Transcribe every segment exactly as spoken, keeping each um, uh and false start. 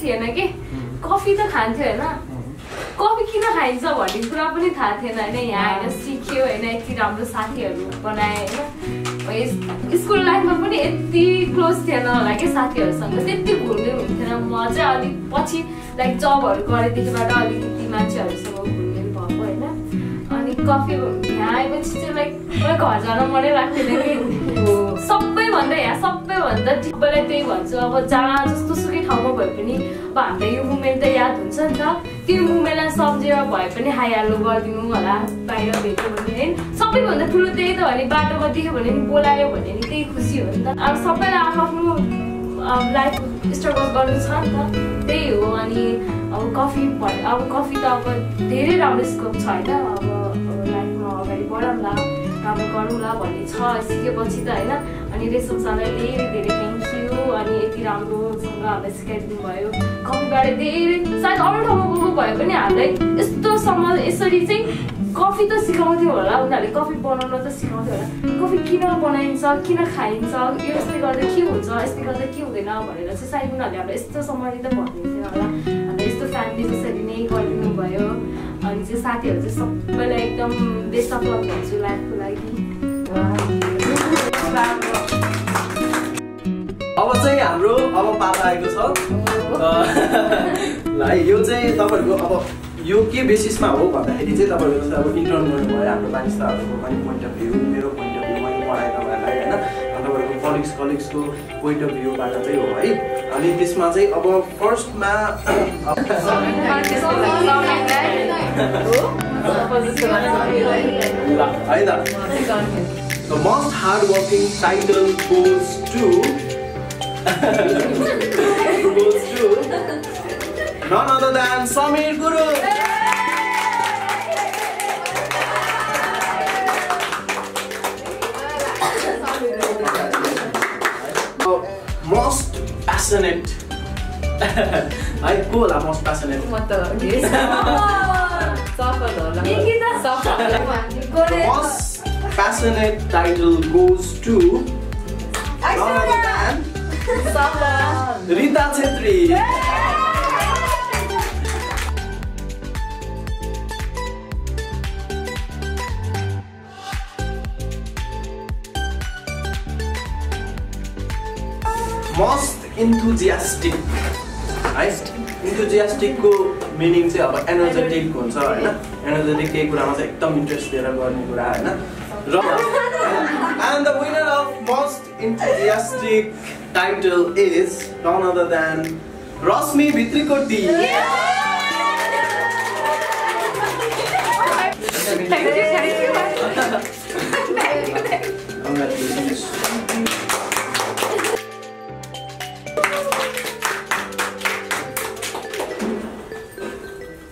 coffee to coffee kina खाइन्छ भन्ने कुरा पनि थाहा थिएन हैन यहाँ आएर सिक्यो हैन यति राम्रो साथीहरु बनाए हैन स्कूल लाइफमा पनि यति क्लोज थिएन होला के साथीहरुसँग त्यति घुल्ने हुन्थेन म चाहिँ अलि पछि लाइक जबहरु गरे देखिबाट अलि ती मान्छेहरुसँग घुल्ने भएको हैन अनि कफी यहाँ आएपछि चाहिँ लाइक घर जान मनै लाग्दैन के सबै भन्दा यहाँ सबै भन्दा सबैलाई त्यही भन्छु अब जहाँ जस्तो सुकै ठाउँमा भए पनि अब हामीलाई यो मोमेन्ट त याद हुन्छ नि त त्यो मुमेला सम्झेर भए पनि हाय हेलो गर्दिनु होला बाहिर भेट्यो भने हैन सबैभन्दा ठूलो त्यही त हो नि बाटोमा देख्यो भने नि बोलायो भने नि त्यही खुसी हो नि त अब सबैलाई आफ्नो लाइफ स्ट्रगल गर्नु छ नि त त्यही हो अनि अब कफी अब कफी त अब धेरै राम्रो स्कोप छ हैन अब लाइफमा अगाडि बढ्नला काम गर्नुला भन्ने छ सिकेपछि त हैन अनि रेशमसँगै धेरै धेरै थ्यांक यू अनि यति राम्रोसँग हामीलाई सिकाइदिनु भयो कफीबारे धेरै सायद अरू ठाउँमा भए पनि हामीलाई यस्तो सम्म यसरी चाहिँ कफी त सिकाउँथ्यो होला उनीहरूले कफी बनाउन त सिकाउँथ्यो होला कफी किन बनाइन्छ किन खाइन्छ यो यस्तै गर्दा के हुन्छ यस्तै गर्दा के हुँदैन भनेर चाहिँ सायद उनीहरूले हामीलाई यस्तो सम्बन्धी त भन्नुहुन्थ्यो होला अनि यस्तो फ्यामिली जसरी नै गरिदिनु भयो अनि चाहिँ साथीहरु चाहिँ सबैलाई एकदम बेस्ट अफ लक भन्छु लाइफको लागि अब चाहिँ हाम्रो अब पाला आएको छ ल यो चाहिँ तपाईहरुको अब यो के बेसिसमा हो भन्दाखेरि चाहिँ तपाईहरुले अब इन्टर्न गर्नुभयो हाम्रो मानिसहरुको पनि पोइन्ट अफ भ्यू मेरो पोइन्ट अफ भ्यू मैले पढाए तपाईहरुलाई हैन तपाईहरुको कलिग्स कलिग्सको पोइन्ट अफ भ्यू बाट चाहिँ हो है अनि त्यसमा चाहिँ अब फर्स्टमा The most hardworking title goes to goes to none other than Sameer Guru. Most passionate. I call her most passionate. What the? Most passionate title goes to none other than Safal Rita Chettri. Most enthusiastic. Right? Enthusiastic ko meaning se ab energetic huncha haina. Energetic ke kurama cha ekdam interest liera गर्ने कुरा हैन And the winner of most enthusiastic title is none other than Rashmi Bhitrikoti. Yeah. Thank you, thank you. Thank you, thank you. Congratulations.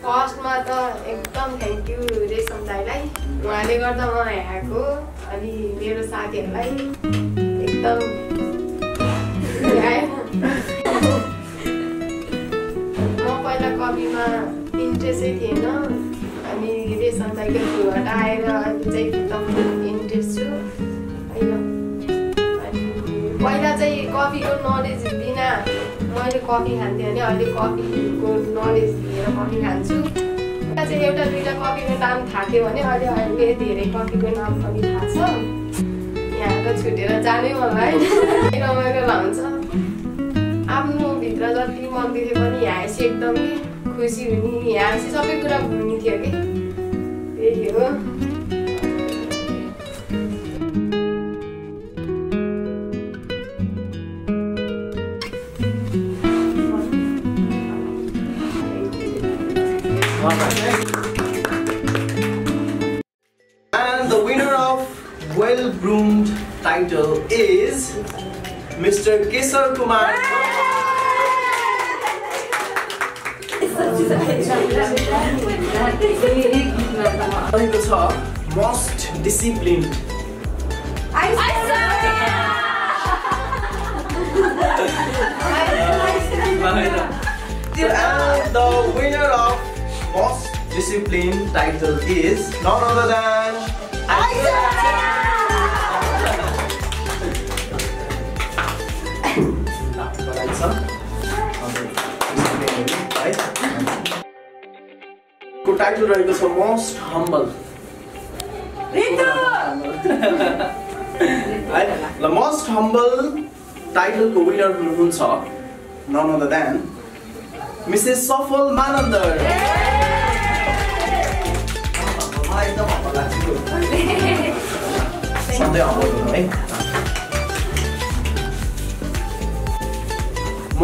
First mata ekdam thank you Resham dailai. उहाँले गर्दा म यहाँको अनि मेरो साथीहरुलाई एकदम Interested in no, I mean it is something I can do. But I will take some interest too. I know. Why not say coffee or knowledge? Bina, why the coffee hand? Then all the coffee good knowledge. Bina coffee hand too. That's a little bit of coffee. When I'm thirsty, when I have a day, coffee when I'm coffee thirsty. Yeah, that's good. That's I know, right? You know, I can answer. I'm no bit. That's all. You want to do? Yeah, I see it. खुशी हुनी यहाँ चाहिँ सबै कुरा भुल्नु थियो के त्यही हो And the winner of well-groomed title is Mr. Keshar Kumar Most disciplined. Aisha. And the winner of most disciplined title is none other than Aisha. Title रहेको छ मोस्ट हम्बल रितु हैन द मोस्ट हम्बल टाइटल को winner हुनुहुन्छ none other than Mrs Safal Manandhar सधैं आउनु है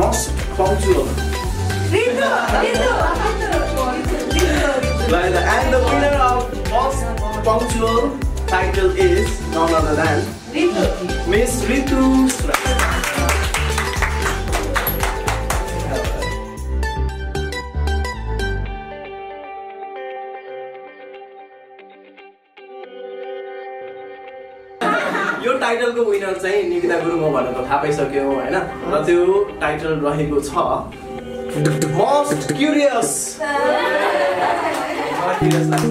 most punctual Ritu, Ritu, and the winner of most punctual title is none other than Ritu, Miss Ritu Shrestha. यो title को winner चाहिँ निकिता गुरुङ हो भनेर थाहा पाइसक्यो हैन र त्यो टाइटल रहेको छ Most curious. Thank you. Sano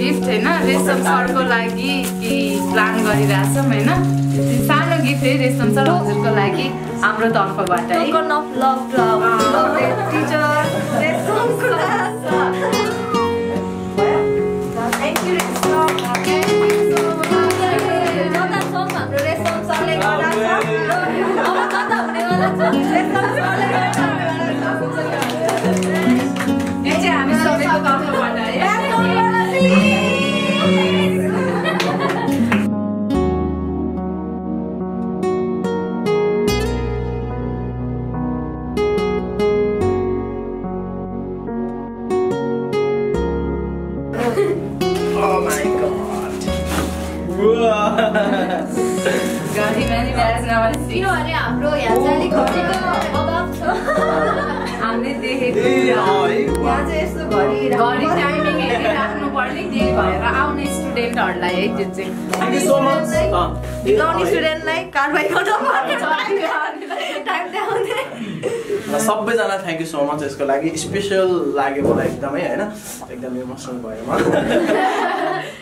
gift है ना रेशम सर को लागी कि प्लान गरी रासम है ना सानो gift है रेशम सर हजुर को लागी हाम्रो तर्फबाट है token of love club love teacher Resham sir thank you Resham Oh my God! God, he many days now. You know, are you bro? Yeah, Charlie, come here. हमने देखे तो यहाँ से ऐसे गौरी गौरी टाइमिंग है कि आपने पढ़ने दे पाए रा आपने स्टूडेंट और लाइक जितने thank you so much because student like कार्रवाई करना पड़ता है टाइम दे हमने सब पे जाना थैंक यू सो मच इसको लाइक स्पेशल लाइक बोला एकदम है ना एकदम इमोशनल बाय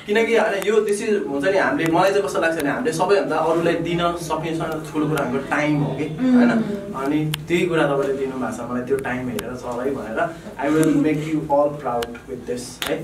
किनकि हैन यो दिस इज हुन्छ नि हामीले मलाई चाहिँ कस्तो लाग्छ नि हामीले सबैभन्दा अरूलाई दिन सक्ने ठूलो कुरा हाम्रो टाइम हो के हैन अनि त्यही कुरा तपाईले दिनु भएको छ मलाई त्यो टाइम हेरेर चलै भनेर I will make you all proud with this है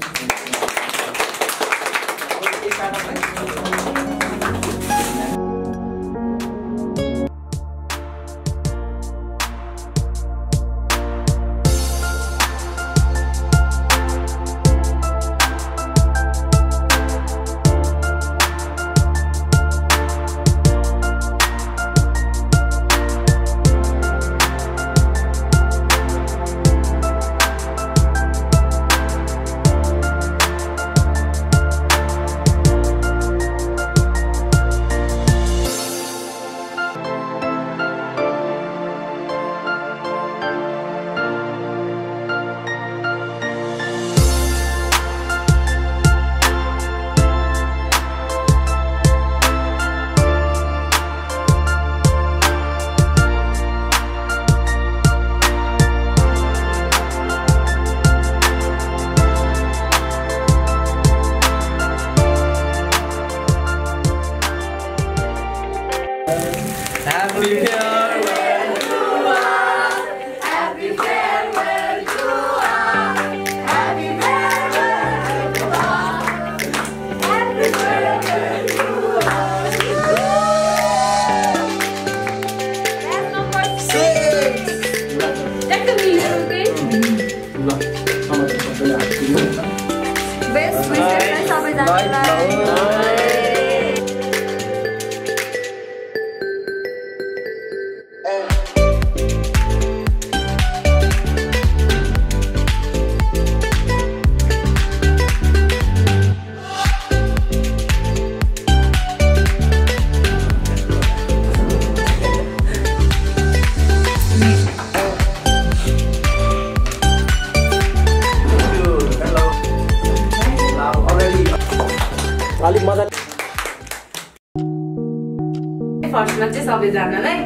First, let's just have a dinner, right?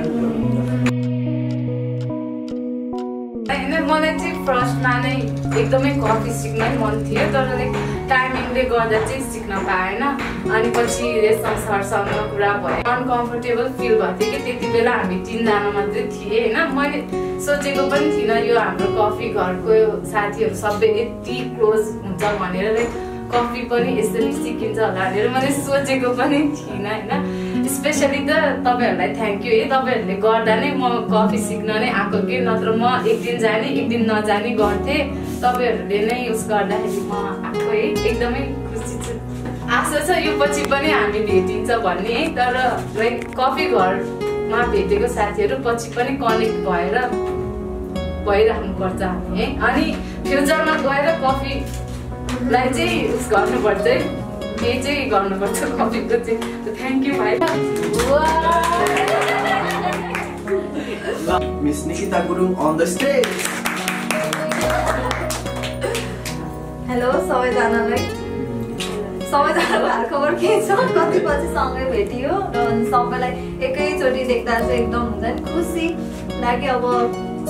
I I first I coffee signal one timing uncomfortable feel So, I thought that coffee coffee close coffee Especially the thank you. coffee Boy, I'm going to Ani, future ma goera coffee. Like jee, us garna padte. Me jee garna padte coffee karte. So thank you, bye. Wow. Miss Nikita Gurung on the stage. Hello, sawai dana lai. Sawai dana bhar khabar ke chha. Kati pachi sangai bhetiyo. Sabai lai ekai choti dekhda chha ekdam hundan khushi lagyo aba.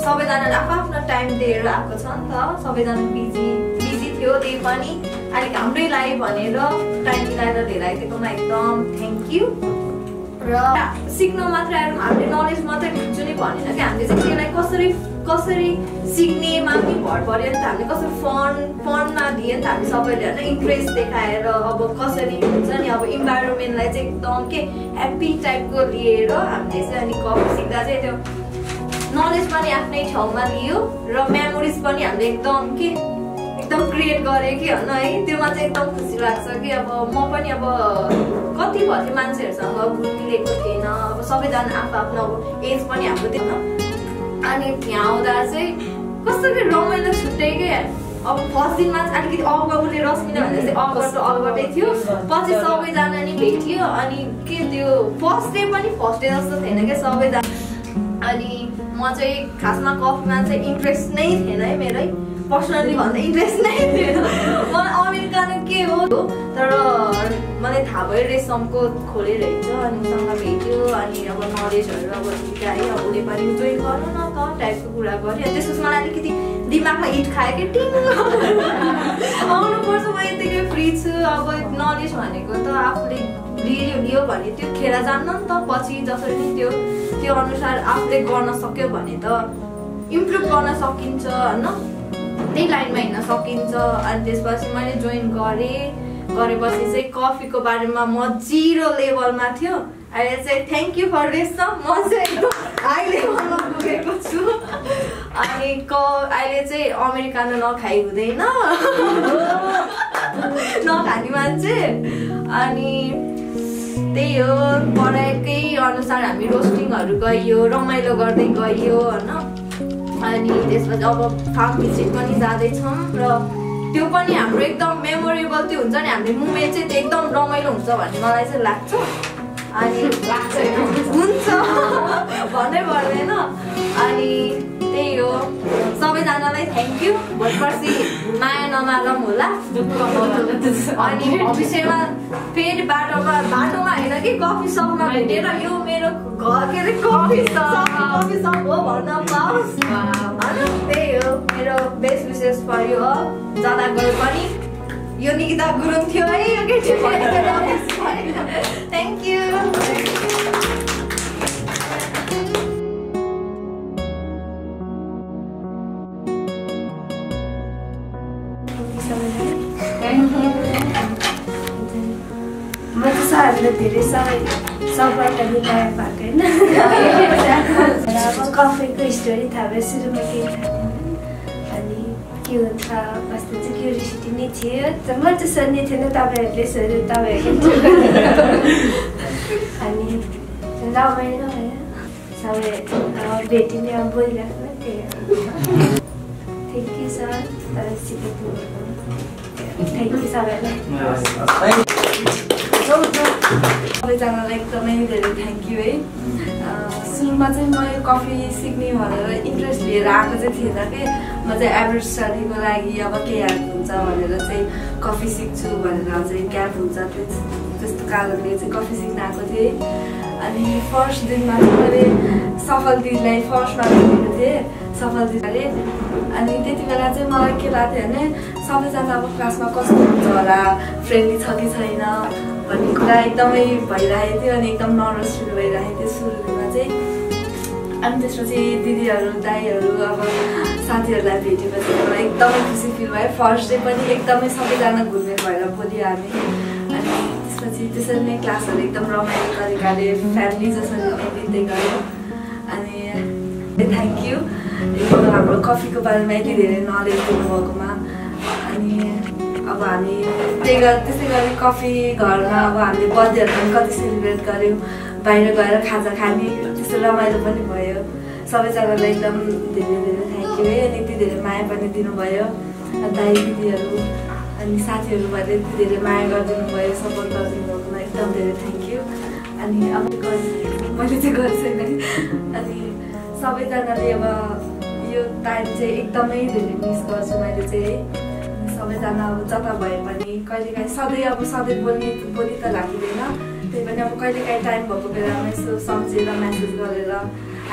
सबैजना आफ्नो time दिएर आएको छ नि त सबैजना busy busy थियो त्यही पनि अनि हाम्रै लागि भनेर टाइम दिएर धेरै त्यसमा एकदम थ्यांक यू र सिक्नु मात्र हामीले नलेज मात्र हुन्छ नि भनेन कि हामीले चाहिँ केलाई कसरी कसरी सिक्नेमा पनि भर पर्यो नि त हामीले कसरी फन फनमा दिए नि त हामी सबैले हैन इन्ट्रेस्ट देखाएर अब कसरी हुन्छ नि अब एनवायरनमेन्टलाई चाहिँ एकदम के ह्यापी टाइपको लिएर हामीले चाहिँ अनि कफी सिक्दा चाहिँ त्यो Knowledge pani apne chhauma liyo, ra memories pani hamle ekdam ke ekdam create gare ke hana hai tyoma chai ekdam khushi lagcha ke aba ma pani aba kati bhaye mancheharusanga bhulileko thina aba sabai jana aaf aafno age pani hamro thina ani thya auda chai kasari ramailo chhutai ke अब first दिन मा अलिकति अगबले रश्मिना भन्दा चाहिँ अगबाट अगबाटै थियो पछि सबै जना नि भेटियो अनि के त्यो फर्स्ट डे पनि फर्स्ट डे जस्तो थिएन के सबै जना अनि म चाहिँ खासमा कफीमा चाहिँ इन्ट्रेस्ट नै थिएन है मेरो पर्सनली भन्दा इन्ट्रेस्ट नै थिएन म अमेरिकानो के हो तर मलाई थाहा भयो रेशमको खोलिरहेछ अनि उसँग भेट्यो अनि अब नलेजहरु अब सिकायो अब उले पनि जोइन गर्नु न त टाइपको कुरा गरे त्यसपछि मलाई अलिकति दिमागमा हिट खायो के टिङ आउनु पर्छ म यतिकै फ्री छु अब नलेज भनेको त आफुले लियो लियो भने त्यो खेला जान्न नि त पछि जसरी नि त्यो त्यो अनुसार आफुले गर्न सक्यो भने त इम्प्रुभ गर्न सकिन्छ हैन त्यही लाइनमा हिँड्न सकिन्छ अनि त्यसपछि मैले जोइन गरे गरेपछि चाहिँ कफीको बारेमा म जीरो लेभलमा थियो अहिले चाहिँ थ्यांक यू फर रेस्ट म चाहिँ हाई लेभलमा पुगेको छु अनि क अहिले चाहिँ अमेरिकानो नखाइ हुँदैन नखाने मान्छे अनि त्यही हो पढाइकै अनुसार हामी रोस्टिङहरु गयो रमाइलो गर्दै गयो हैन अनि त्यसपछि अब फार्म भिजिट पनि जादै छम र त्यो पनि हाम्रो एकदम मेमोरेबल त्यो हुन्छ नि हामीले मुमेन्ट चाहिँ त्यो एकदम रमाइलो हुन्छ भन्ने मलाई चाहिँ लाग्छ अनि लाग्छ हुन्छ भन्ने भन्दैन अनि त्यही हो सबैजनालाई थ्यांक यू भोटपछि माया नमागम होला दुःख नमागम अनि भविष्यमा फेड बाटोमा बाटोमा हैन कि कफी शपमा भेटेर यो मेरो घर के रे कफी शप कफी शप हो भन्न पाउस् अनि त्यही हो मेरो बेस्ट विशेष फर यु अल ज्यादा गए पनि यो निकिता गुरुङ थियो है यो के थियो थ्यांक यू धेरै सबै सबैबाट मिलाएर पाके हैन अब कफीको स्टोरी थाहा भए सुरुमा के थाहा अनि के हुन्छ कस्तो चाहिँ क्युरियोसिटी नै थियो म चाहिँ सोध्ने थिएन तपाईहरुले सोधे तपाईहरुको अनि रमाइलो भयो सबै भेटिने अब बोलिराख्नु थियो थ्यांक यू सर सिकेको थ्यांक यू सबैलाई सबैजनालाई एकदमै धेरै थ्यांक यू है सुरुमा चाहिँ म यो कफी सिक्ने भनेर इन्ट्रेस्ट लिएर आएको चाहिँ थिएन कि म चाहिँ एभरेज स्टडीको लागि अब के हेल्प हुन्छ भनेर चाहिँ कफी सिक्छु भनेर चाहिँ ग्याप हुन्छ त्यस्तो कारणले चाहिँ कफी सिक्न आएको थिएँ अनि फर्स्ट दिनमा मैले सफल दिदीलाई फर्स्टमा भेटेको थिएँ सफल जीले अनि त्यति बेला चाहिँ मलाई के लाग्थ्यो भने सबैजना अब क्लासमा कस्तो हुन्छ होला फ्रेन्डली छ कि छैन भन्ने कुरा एकदमै भइरहेको थियो अनि एकदम नर्भस फिल भइरहेको थियो सुरुमा चाहिँ अनि त्यसपछि दिदीहरु दाइहरु अब साथीहरुलाई भेटेपछि मलाई एकदमै खुसी फिल भयो फर्स्ट डे पनि एकदमै सबैजना घुम्ने भएर भोलि हामी अनि त्यसपछि त्यसरी नै क्लासहरु एकदम रमाइलो तरिकाले फ्यामिली जसरी नै बित्दै गयो अनि थ्याङ्क यू हाम्रो कफीको बारेमा यति धेरै नलेज दिनुभएकोमा अनि अब हामी त्यही गरी त्यसै गरी कफी घरमा अब हामीले बर्थडेहरू पनि कति सेलिब्रेट गऱ्यौँ बाहिर गएर खाजा खाने त्यस्तो रमाइलो पनि भयो सबैजनालाई एकदम धेरै धेरै थ्याङ्क यू है अनि यति धेरै माया पनि दिनुभयो दाइ दिदीहरू अनि साथीहरूबाट यति धेरै माया गरिदिनु भयो सपोर्ट गरिदिनु भएकोमा एकदम धेरै थ्याङ्क यू अनि अब मैले चाहिँ गरिसकेँ अनि सबैजनाले अब यो टाइम चाहिँ एकदमै धेरै मिस गर्छु मैले चाहिँ सबैजना अब जता भए पनि कहिलेकाहीँ सधैँ अब सधैँ बोल्ने बोली त लाग्दैन त्यही पनि अब कहिलेकाहीँ टाइम भएको बेलामा यसो सम्झेर म्यासेज गरेर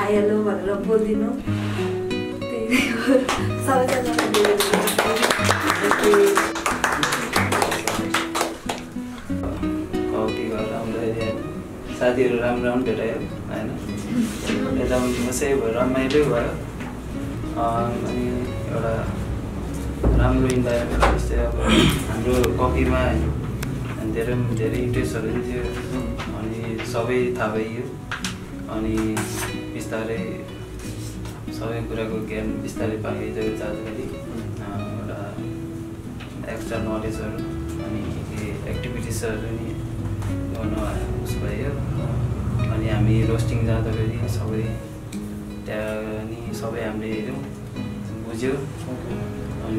हाई हेलो भनेर बोलिदिनु त्यही हो सबैजना साथीहरु राम्रो राम्रो भेटायो हैन एकदम मसै भयो रमाइलो भयो अनि एउटा राम्रो इन्भाइरोमेन्ट जस्तै अब हाम्रो कफीमा हैन धेरै धेरै इन्ट्रेस्टहरु थियो अनि सबै थाहा भयो अनि बिस्तारै सबै कुराको ज्ञान बिस्तारै पाए जति जाँदाखेरि एउटा एक्स्ट्रा नलेजहरु अनि एक्टिभिटिजहरु पनि गर्न भयो अनि हामी रोस्टिङ जाँदाखेरि सबै त्यहाँ अनि सबै हामीले हेऱ्यौँ बुझ्यौँ अनि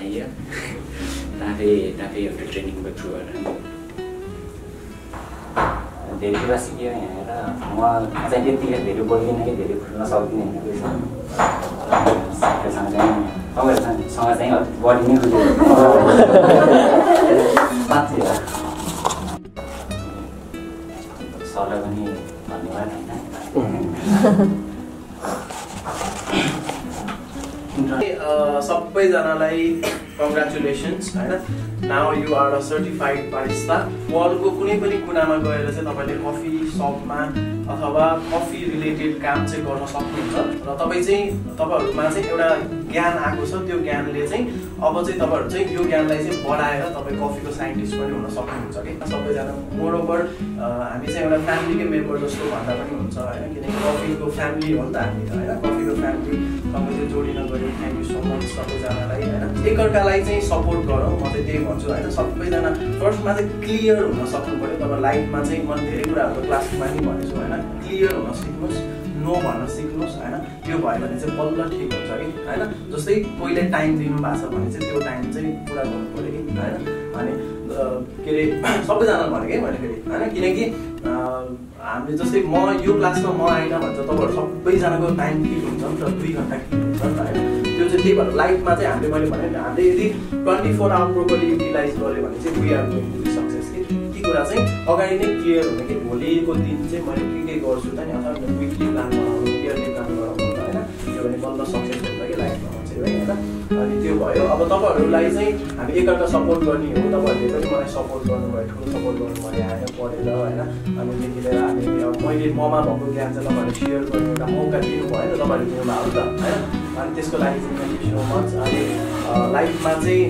आइयो ताफे ताफे एउटा ट्रेनिङको थ्रुबाट धेरै कुरा सिक्यो यहाँ र म चाहिँ त्यतिखेर धेरै बोल्दिनँ कि धेरै खुल्न सक्दिनँ तपाईँहरूसँग चाहिँ बढी नै बुझ्यो सरलाई पनि धन्यवाद होइन सबैजनालाई कङ्ग्रेचुलेसन्स होइन now you are a certified barista वर्ल्डको कुनै पनि कुनामा गएर चाहिँ तपाईँले कफी सपमा अथवा कफी रिलेटेड काम चाहिँ गर्न सक्नुहुन्छ र तपाईँ चाहिँ तपाईँहरूमा चाहिँ एउटा ज्ञान आएको छ त्यो ज्ञानले चाहिँ अब चाहिँ तपाईँहरू चाहिँ यो ज्ञानलाई चाहिँ बढाएर तपाईँ कफीको साइन्टिस्ट पनि हुन सक्नुहुन्छ कि सबैजना मोरओभर हामी चाहिँ एउटा फ्यामिलीकै मेम्बर जस्तो भन्दा पनि हुन्छ होइन किनकि कफीको फ्यामिली हो नि त हामी होइन कफीको फ्यामिली तपाईँ चाहिँ जोडिन गऱ्यो थ्याङ्क यू सो मच सबैजनालाई होइन एकअर्कालाई चाहिँ सपोर्ट गरौँ म चाहिँ त्यही भन्छु होइन सबैजना फर्स्टमा चाहिँ क्लियर हुन सक्नु पऱ्यो तपाईँ लाइफमा चाहिँ मैले धेरै कुराहरूको क्लासमा नि भनेछु होइन क्लियर हुन सिक्नुहोस् नो भन्न सिक्नुहोस् होइन त्यो भयो भने चाहिँ बल्ल ठिक हुन्छ कि होइन जस्तै कोहीले टाइम दिनुभएको छ भने चाहिँ त्यो टाइम चाहिँ पुरा गर्नु पऱ्यो कि होइन अनि के अरे सबैजना भनेको है मैले फेरि होइन किनकि हामीले जस्तै म यो क्लासमा म आइन भन्छ तपाईँहरू सबैजनाको टाइम ठिक हुन्छ नि त दुई घन्टा ठिक हुन्छ नि त होइन त्यो चाहिँ त्यही भएर लाइफमा चाहिँ हामीले मैले भने हामीले यदि twenty four hour properly utilize गऱ्यो भने चाहिँ we are going to be success कि के कुरा चाहिँ अगाडि नै क्लियर हुने कि भोलिको दिन चाहिँ मैले के के गर्छु त नि अथवा विकली प्लान गराउनु इयरली प्लान गराउनु होइन त्यो भने बल्ल सक्सेस हुन्छ कि लाइफमा हुन्छ होइन अनि त्यो भयो अब तपाईँहरूलाई चाहिँ हामी एकअर्का सपोर्ट गर्ने हो तपाईँहरूले पनि मलाई सपोर्ट गर्नुभयो ठुलो सपोर्ट गर्नुभयो आएर पढेर होइन अनि त्यतिखेर हामी मैले ममा भएको ज्ञान चाहिँ तपाईँहरूले सेयर गर्ने एउटा मौका दिनुभयो नि त तपाईँहरूले दिनुभयो त होइन अनि त्यसको लागि चाहिँ थ्याङ्क यू सो मच अनि लाइफमा चाहिँ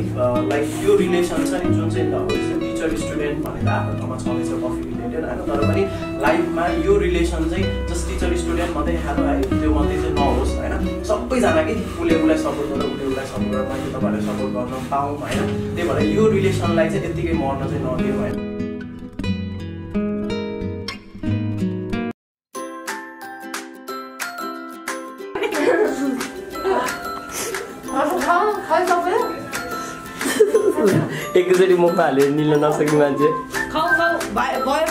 लाइक यो रिलेसन छ नि जुन चाहिँ अब टिचर स्टुडेन्ट भनेर आफ्नो ठाउँमा छँदैछ कफी रिलेटेड होइन तर पनि लाइफमा यो रिलेसन चाहिँ जस्ट टिचर स्टुडेन्ट मात्रै हेलो आयो त्यो मात्रै चाहिँ नहोस् होइन सबैजना कि उसले उसलाई सपोर्ट गर्नु उसले उसलाई सपोर्ट गर्नु मैले तपाईँहरूले सपोर्ट गर्न पाऊँ होइन त्यही भएर यो रिलेसनलाई चाहिँ यत्तिकै मर्न चाहिँ नदियो होइन एकैचोटि मुखमा हालेर निल्न नसक्ने मान्छे खाऊ खाऊ भयो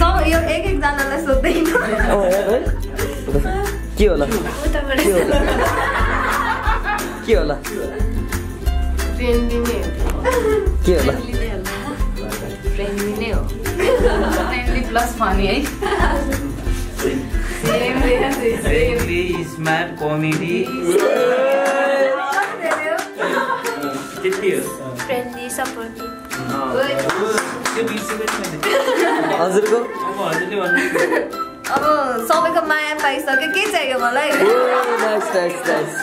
सब यो एक एक जनालाई सोध्दैन के होला के होला के होला फ्रेन्डली नै के होला फ्रेन्डली नै हो फ्रेन्डली प्लस फनी है friendly is my comedy friendly supportive हजुरको अब हजुरले भन्नु अब सबैको माया पाइसक्यो के चाहियो मलाई नाइस नाइस नाइस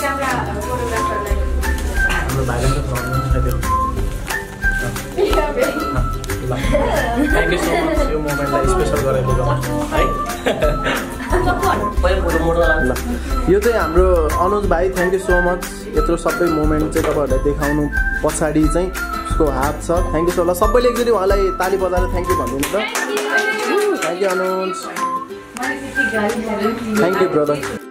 क्यामेरा फोटोग्राफरलाई हाम्रो भागमा प्रब्लम छ त्यो थ्यांक यू सो मच यो मोमेन्टलाई स्पेशल गराएको है यो चाहिँ हाम्रो अनुज भाइ थ्याङ्क यू सो मच यत्रो सबै मोमेन्ट चाहिँ तपाईहरुलाई देखाउनु पछाडी चाहिँ उसको हात छ थ्याङ्क यू सो मच सबैले एकचोटी उहाँलाई ताली बजाएर थ्याङ्क यू भन्नु हुन्छ thank you Anuj thank you brother